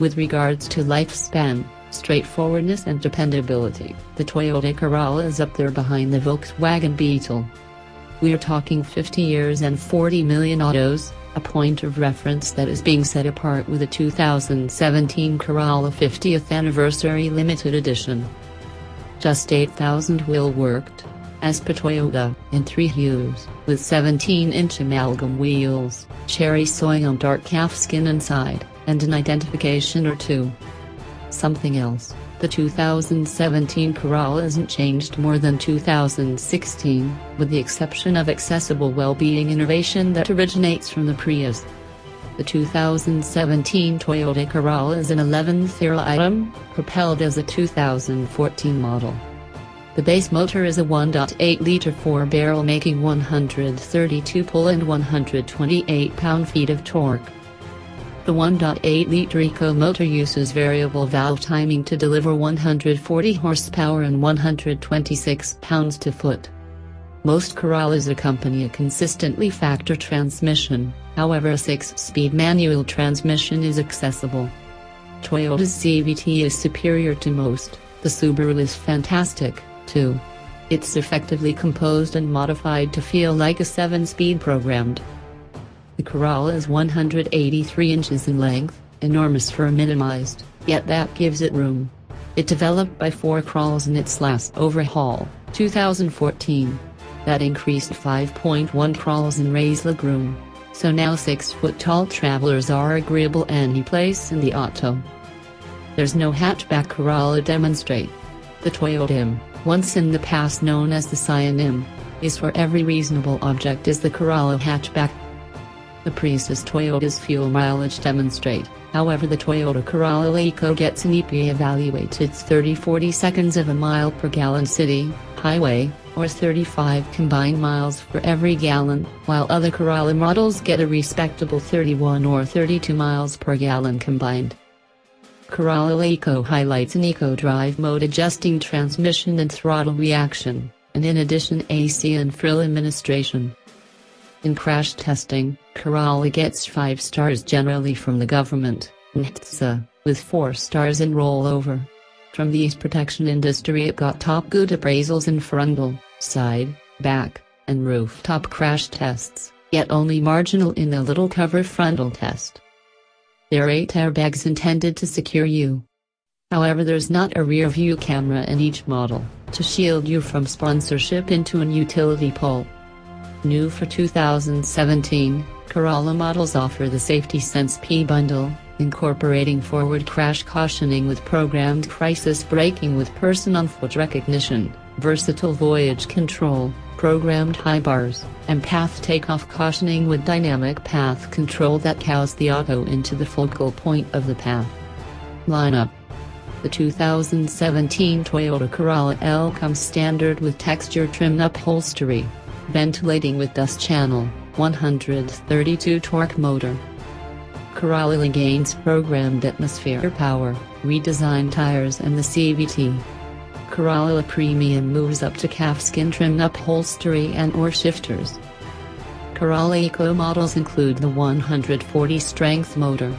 With regards to lifespan, straightforwardness and dependability, the Toyota Corolla is up there behind the Volkswagen Beetle. We're talking 50 years and 40 million autos, a point of reference that is being set apart with a 2017 Corolla 50th Anniversary Limited Edition. Just 8,000 wheel worked, as per Toyota, in three hues, with 17-inch amalgam wheels, cherry soy on dark calf skin inside, and an identification or two. Something else, the 2017 Corolla isn't changed more than 2016, with the exception of accessible well-being innovation that originates from the Prius. The 2017 Toyota Corolla is an 11th era item, propelled as a 2014 model. The base motor is a 1.8-liter 4-barrel making 132 pull and 128 pound-feet of torque. The 1.8-liter Eco motor uses variable valve timing to deliver 140 horsepower and 126 pounds-to-foot. Most Corollas accompany a consistently factor transmission, however a 6-speed manual transmission is accessible. Toyota's CVT is superior to most, the Subaru is fantastic, too. It's effectively composed and modified to feel like a 7-speed programmed. The Corolla is 183 inches in length, enormous for a minimized, yet that gives it room. It developed by 4 crawls in its last overhaul, 2014. That increased 5.1 crawls in raised leg room, so now 6-foot-tall travelers are agreeable any place in the auto. There's no hatchback Corolla demonstrate. The Toyota iM, once in the past known as the Scion iM, is for every reasonable object is the Corolla hatchback. The Prius Toyota's fuel mileage demonstrate, however the Toyota Corolla Eco gets an EPA evaluated 30-40 seconds of a mile per gallon city, highway, or 35 combined miles for every gallon, while other Corolla models get a respectable 31 or 32 miles per gallon combined. Corolla Eco highlights an Eco Drive mode adjusting transmission and throttle reaction, and in addition AC and frill administration. In crash testing, Corolla gets 5 stars generally from the government, NHTSA, with 4 stars in rollover. From the protection industry it got top good appraisals in frontal, side, back, and rooftop crash tests, yet only marginal in the little cover frontal test. There are 8 airbags intended to secure you. However, there's not a rear view camera in each model, to shield you from sponsorship into an utility pole. New for 2017, Corolla models offer the Safety Sense P bundle, incorporating forward crash cautioning with programmed crisis braking with person-on-foot recognition, versatile voyage control, programmed high bars, and path takeoff cautioning with dynamic path control that cows the auto into the focal point of the path. Lineup. The 2017 Toyota Corolla L comes standard with texture trim upholstery, ventilating with dust channel, 132 torque motor. Corolla gains programmed atmosphere power, redesigned tires and the CVT. Corolla Premium moves up to calfskin trim upholstery and or shifters. Corolla Eco models include the 140 strength motor,